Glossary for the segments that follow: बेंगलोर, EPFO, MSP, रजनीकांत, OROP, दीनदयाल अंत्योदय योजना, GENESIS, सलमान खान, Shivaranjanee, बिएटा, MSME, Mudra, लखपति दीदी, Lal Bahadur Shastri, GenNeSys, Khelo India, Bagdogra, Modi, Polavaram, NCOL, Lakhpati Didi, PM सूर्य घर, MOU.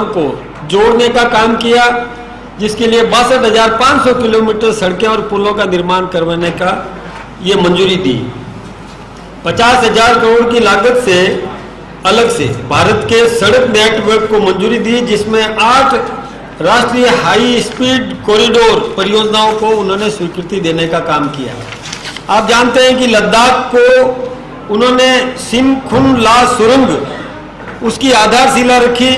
को जोड़ने का काम किया, जिसके लिए 62,500 किलोमीटर सड़कें और पुलों का निर्माण करवाने का ये मंजूरी दी। 50,000 करोड़ की लागत से अलग से भारत के सड़क नेटवर्क को मंजूरी दी, जिसमें 8 राष्ट्रीय हाई स्पीड कॉरिडोर परियोजनाओं को उन्होंने स्वीकृति देने का काम किया। आप जानते हैं कि लद्दाख को उन्होंने सिखकुन ला सुरंग उसकी आधारशिला रखी।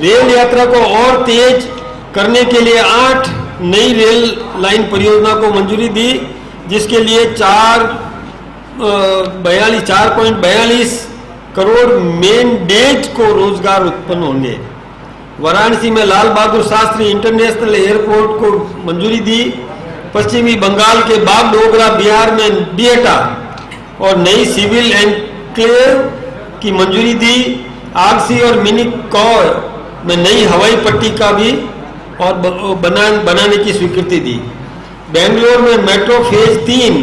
रेल यात्रा को और तेज करने के लिए 8 नई रेल लाइन परियोजना को मंजूरी दी, जिसके लिए 4.42 करोड़ मेनडेज को रोजगार उत्पन्न होंगे। वाराणसी में लाल बहादुर शास्त्री इंटरनेशनल एयरपोर्ट को मंजूरी दी। पश्चिमी बंगाल के बागडोगरा बिहार में बिएटा और नई सिविल एनक्लेव की मंजूरी दी। आरसी और मिनी कॉर में नई हवाई पट्टी का भी और बनाने की स्वीकृति दी। बेंगलोर में metro phase 3,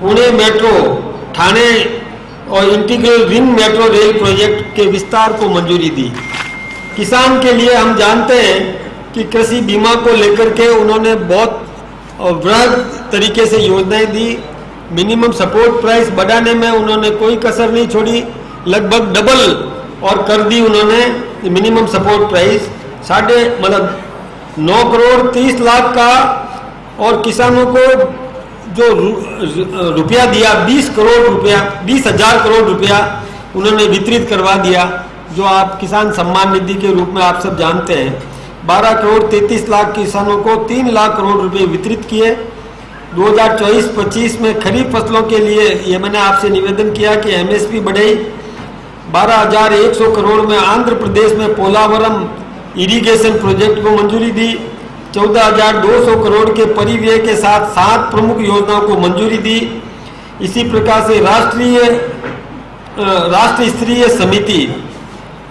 Pune metro, Thane और integral ring metro rail project के विस्तार को मंजूरी दी। किसान के लिए हम जानते हैं कि कृषि बीमा को लेकर के उन्होंने बहुत वृहद तरीके से योजनाएं दी। मिनिमम सपोर्ट प्राइस बढ़ाने में उन्होंने कोई कसर नहीं छोड़ी, लगभग डबल और कर दी उन्होंने मिनिमम सपोर्ट प्राइस। 9.30 करोड़ का, और किसानों को जो रुपया दिया 20,000 करोड़ रुपया उन्होंने वितरित करवा दिया, जो आप किसान सम्मान निधि के रूप में आप सब जानते हैं। 12.33 करोड़ किसानों को 3 लाख करोड़ रुपये वितरित किए। 2024-25 में खरीफ फसलों के लिए ये मैंने आपसे निवेदन किया कि MSP बढ़े। 12,100 करोड़ में आंध्र प्रदेश में पोलावरम इरिगेशन प्रोजेक्ट को मंजूरी दी। 14,200 करोड़ के परिव्यय के साथ 7 प्रमुख योजनाओं को मंजूरी दी। इसी प्रकार से राष्ट्रीय समिति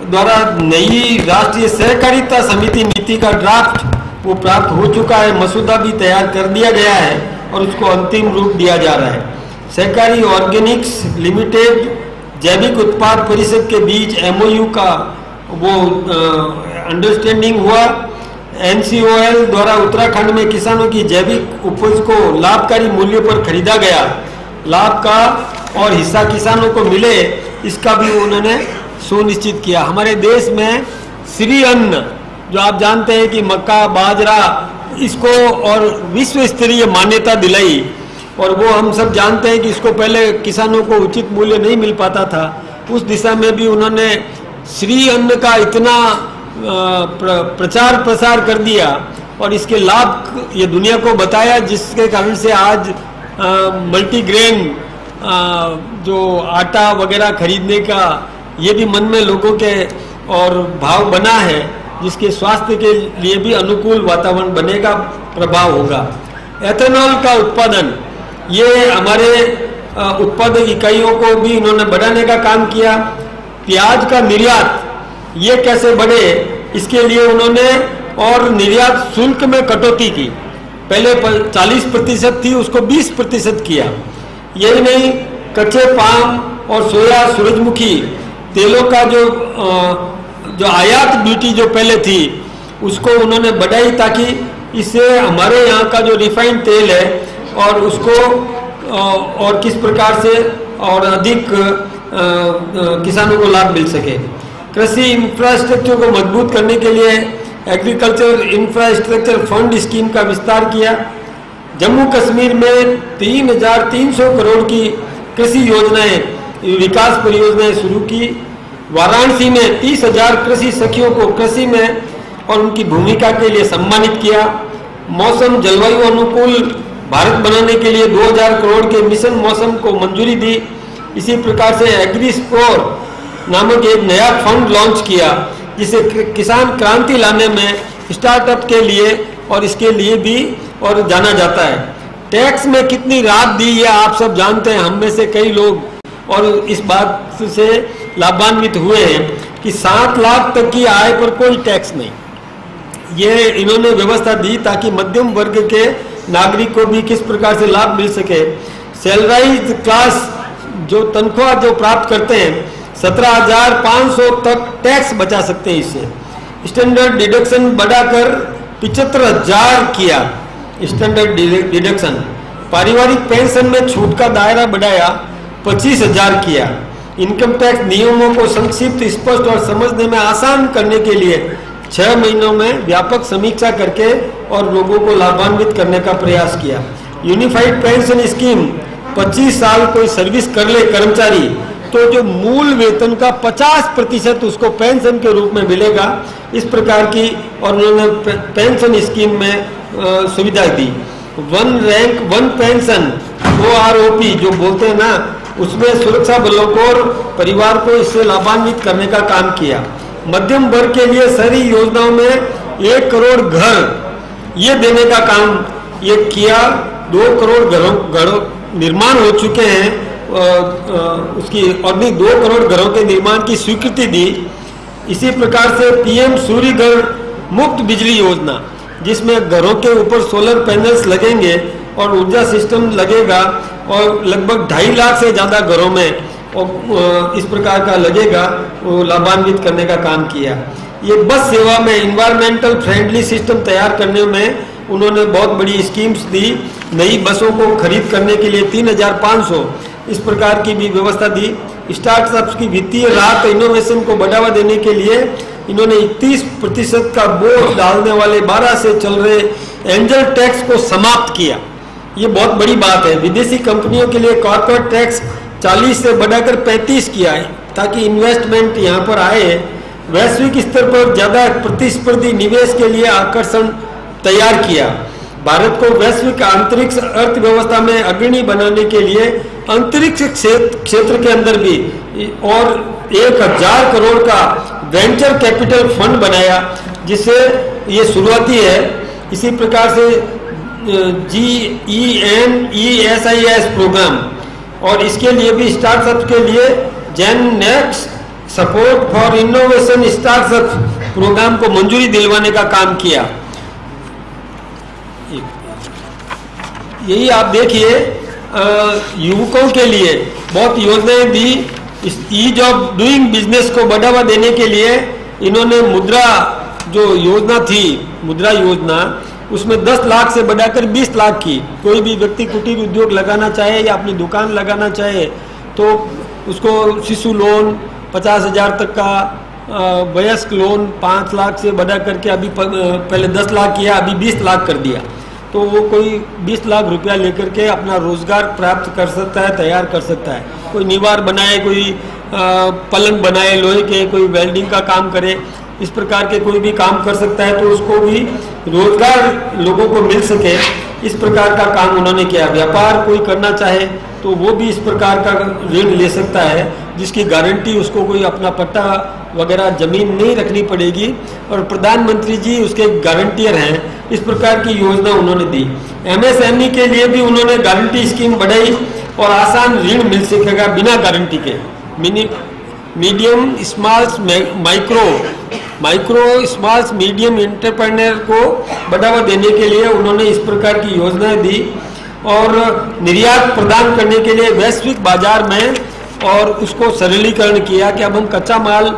द्वारा नई राष्ट्रीय सहकारिता समिति नीति का ड्राफ्ट वो प्राप्त हो चुका है, मसूदा भी तैयार कर दिया गया है और उसको अंतिम रूप दिया जा रहा है। सहकारी ऑर्गेनिक्स लिमिटेड जैविक उत्पाद परिषद के बीच MOU का वो अंडरस्टैंडिंग हुआ। NCOL द्वारा उत्तराखंड में किसानों की जैविक उपज को लाभकारी मूल्यों पर खरीदा गया, लाभ का और हिस्सा किसानों को मिले इसका भी उन्होंने सुनिश्चित किया। हमारे देश में श्री अन्न जो आप जानते हैं कि मक्का, बाजरा, इसको और विश्व स्तरीय मान्यता दिलाई, और वो हम सब जानते हैं कि इसको पहले किसानों को उचित मूल्य नहीं मिल पाता था। उस दिशा में भी उन्होंने श्री अन्न का इतना प्रचार प्रसार कर दिया और इसके लाभ ये दुनिया को बताया, जिसके कारण से आज मल्टीग्रेन जो आटा वगैरह खरीदने का ये भी मन में लोगों के और भाव बना है, जिसके स्वास्थ्य के लिए भी अनुकूल वातावरण बनेगा, प्रभाव होगा। एथेनॉल का उत्पादन ये हमारे उत्पादक इकाइयों को भी इन्होंने बढ़ाने का काम किया। प्याज का निर्यात ये कैसे बढ़े इसके लिए उन्होंने और निर्यात शुल्क में कटौती की, पहले 40% थी उसको 20% किया। यही नहीं, कच्चे पाम और सोया सूरजमुखी तेलों का जो आयात ड्यूटी जो पहले थी उसको उन्होंने बढ़ाई, ताकि इससे हमारे यहाँ का जो रिफाइंड तेल है और उसको और किस प्रकार से और अधिक किसानों को लाभ मिल सके। कृषि इंफ्रास्ट्रक्चर को मजबूत करने के लिए एग्रीकल्चर इंफ्रास्ट्रक्चर फंड स्कीम का विस्तार किया। जम्मू कश्मीर में 3,300 करोड़ की कृषि योजनाएं, विकास परियोजनाएं शुरू की। वाराणसी में 30,000 कृषि सखियों को कृषि में और उनकी भूमिका के लिए सम्मानित किया। मौसम जलवायु अनुकूल भारत बनाने के लिए 2,000 करोड़ के मिशन मौसम को मंजूरी दी। इसी प्रकार से एग्री स्कोर नामक एक नया फंड लॉन्च किया, जिसे किसान क्रांति लाने में स्टार्टअप के लिए और इसके लिए भी और जाना जाता है। टैक्स में कितनी राहत दी ये आप सब जानते हैं, हम में से कई लोग और इस बात से लाभान्वित हुए हैं कि 7 लाख तक की आय पर कोई टैक्स नहीं, ये इन्होंने व्यवस्था दी ताकि मध्यम वर्ग के नागरिक को भी किस प्रकार से लाभ मिल सके। सैलराइज क्लास जो तनख्वाह जो प्राप्त करते हैं 17,500 तक टैक्स बचा सकते हैं इससे। स्टैंडर्ड डिडक्शन बढ़ाकर 75,000 किया। स्टैंडर्ड डिडक्शन, पारिवारिक पेंशन में छूट का दायरा बढ़ाया 25,000 किया। इनकम टैक्स नियमों को संक्षिप्त, स्पष्ट और समझने में आसान करने के लिए 6 महीनों में व्यापक समीक्षा करके और लोगों को लाभान्वित करने का प्रयास किया। यूनिफाइड पेंशन स्कीम, 25 साल कोई सर्विस कर ले कर्मचारी तो जो मूल वेतन का 50% उसको पेंशन के रूप में मिलेगा, इस प्रकार की और उन्होंने पेंशन स्कीम में सुविधा दी। 1 रैंक 1 पेंशन OROP जो बोलते हैं ना, उसमें सुरक्षा बलों को और परिवार को इससे लाभान्वित करने का काम किया। मध्यम वर्ग के लिए सारी योजनाओं में 1 करोड़ घर ये देने का काम ये किया। 2 करोड़ घरों निर्माण हो चुके हैं उसकी और भी 2 करोड़ घरों के निर्माण की स्वीकृति दी। इसी प्रकार से PM सूर्य घर मुफ्त बिजली योजना, जिसमें घरों के ऊपर सोलर पैनल्स लगेंगे और ऊर्जा सिस्टम लगेगा और लगभग 2.5 लाख से ज़्यादा घरों में इस प्रकार का लगेगा, वो लाभान्वित करने का काम किया। ये बस सेवा में इन्वायरमेंटल फ्रेंडली सिस्टम तैयार करने में उन्होंने बहुत बड़ी स्कीम्स दी। नई बसों को खरीद करने के लिए 3,500 इस प्रकार की भी व्यवस्था दी। स्टार्टअप्स की वित्तीय राहत, इनोवेशन को बढ़ावा देने के लिए इन्होंने 31% का बोझ डालने वाले 12 से चल रहे एंजल टैक्स को समाप्त किया। ये बहुत बड़ी बात है। विदेशी कंपनियों के लिए कॉर्पोरेट टैक्स 40 से बढ़ाकर 35 किया है ताकि इन्वेस्टमेंट यहाँ पर आए। वैश्विक स्तर पर ज़्यादा प्रतिस्पर्धी निवेश के लिए आकर्षण तैयार किया। भारत को वैश्विक अंतरिक्ष अर्थव्यवस्था में अग्रणी बनाने के लिए अंतरिक्ष क्षेत्र के अंदर भी और 1,000 करोड़ का वेंचर कैपिटल फंड बनाया, जिससे ये शुरुआती है। इसी प्रकार से GENESIS प्रोग्राम और इसके लिए भी स्टार्टअप के लिए GenNeSys support for innovation startup programme को मंजूरी दिलवाने का काम किया। यही आप देखिए, युवकों के लिए बहुत योजनाएं दी। इस ईज ऑफ डूइंग बिजनेस को बढ़ावा देने के लिए इन्होंने मुद्रा जो योजना थी, मुद्रा योजना, उसमें 10 लाख से बढ़ाकर 20 लाख की। कोई भी व्यक्ति कुटीर उद्योग लगाना चाहे या अपनी दुकान लगाना चाहे तो उसको शिशु लोन 50,000 तक का, वयस्क लोन 5 लाख से बढ़ा करके अभी पहले 10 लाख किया, अभी 20 लाख कर दिया। तो वो कोई 20 लाख रुपया लेकर के अपना रोजगार प्राप्त कर सकता है, तैयार कर सकता है। कोई निवार बनाए, कोई पलंग बनाए लोहे के, कोई वेल्डिंग का काम करे, इस प्रकार के कोई भी काम कर सकता है तो उसको भी रोजगार लोगों को मिल सके, इस प्रकार का काम उन्होंने किया। व्यापार कोई करना चाहे तो वो भी इस प्रकार का ऋण ले सकता है, जिसकी गारंटी उसको कोई अपना पट्टा वगैरह जमीन नहीं रखनी पड़ेगी और प्रधानमंत्री जी उसके गारंटियर हैं। इस प्रकार की योजना उन्होंने दी। MSME के लिए भी उन्होंने गारंटी स्कीम बढ़ाई और आसान ऋण मिल सकेगा बिना गारंटी के। Medium small micro small medium entrepreneur को बढ़ावा देने के लिए उन्होंने इस प्रकार की योजनाएं दी और निर्यात प्रदान करने के लिए वैश्विक बाजार में और उसको सरलीकरण किया कि अब हम कच्चा माल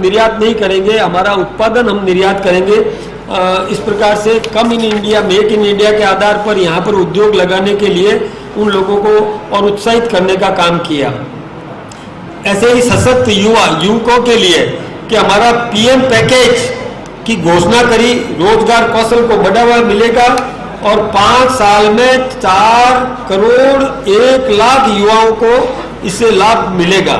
निर्यात नहीं करेंगे, हमारा उत्पादन हम निर्यात करेंगे। इस प्रकार से come in India, make in India के आधार पर यहाँ पर उद्योग लगाने के लिए उन लोगों को और उत्साहित करने का काम किया। ऐसे ही सशक्त युवकों के लिए कि हमारा PM पैकेज की घोषणा करी, रोजगार कौशल को बढ़ावा मिलेगा और 5 साल में 4 करोड़ 1 लाख युवाओं को इससे लाभ मिलेगा।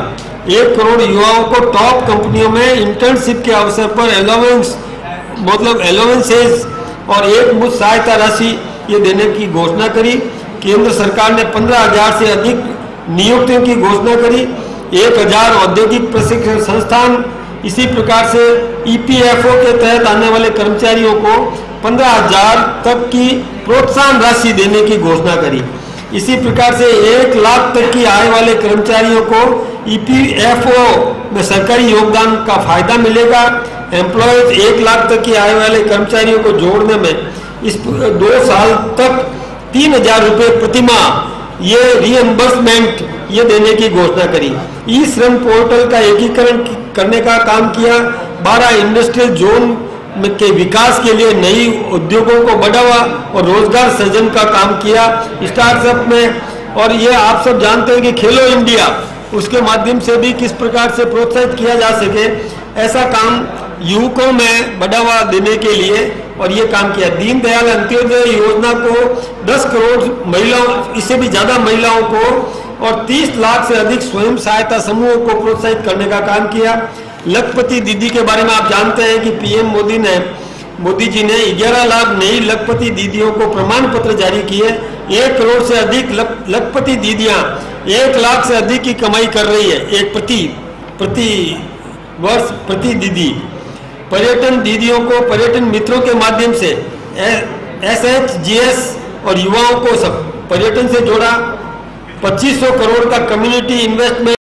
1 करोड़ युवाओं को टॉप कंपनियों में इंटर्नशिप के अवसर पर अलाउंस मतलब अलाउंसेस और एकमुश्त सहायता राशि ये देने की घोषणा करी। केंद्र सरकार ने 15,000 से अधिक नियुक्तियों की घोषणा करी। 1,000 औद्योगिक प्रशिक्षण संस्थान। इसी प्रकार से EPFO के तहत आने वाले कर्मचारियों को 15,000 तक की प्रोत्साहन राशि देने की घोषणा करी। इसी प्रकार से 1 लाख तक की आय वाले कर्मचारियों को EPFO में सरकारी योगदान का फायदा मिलेगा। एम्प्लॉयज 1 लाख तक की आय वाले कर्मचारियों को जोड़ने में इस 2 साल तक 3,000 रुपये प्रतिमाह ये रीएम्बर्समेंट ये देने की घोषणा करी। ई श्रम पोर्टल का एकीकरण करने का काम किया। 12 इंडस्ट्रियल जोन के विकास के लिए नई उद्योगों को बढ़ावा और रोजगार सृजन का काम किया स्टार्टअप में। और ये आप सब जानते हैं कि खेलो इंडिया उसके माध्यम से भी किस प्रकार से प्रोत्साहित किया जा सके, ऐसा काम युवकों में बढ़ावा देने के लिए और ये काम किया। दीनदयाल अंत्योदय योजना को 10 करोड़ महिलाओं, इससे भी ज़्यादा महिलाओं को और 30 लाख से अधिक स्वयं सहायता समूहों को प्रोत्साहित करने का काम किया। लखपति दीदी के बारे में आप जानते हैं कि पीएम मोदी जी ने 11 लाख नई लखपति दीदियों को प्रमाण पत्र जारी किए। 1 करोड़ से अधिक लखपति दीदियां 1 लाख से अधिक की कमाई कर रही है एक प्रति वर्ष दीदी। पर्यटन दीदियों को पर्यटन मित्रों के माध्यम से SHGS और युवाओं को सब पर्यटन से जोड़ा। 2500 करोड़ का कम्युनिटी इन्वेस्टमेंट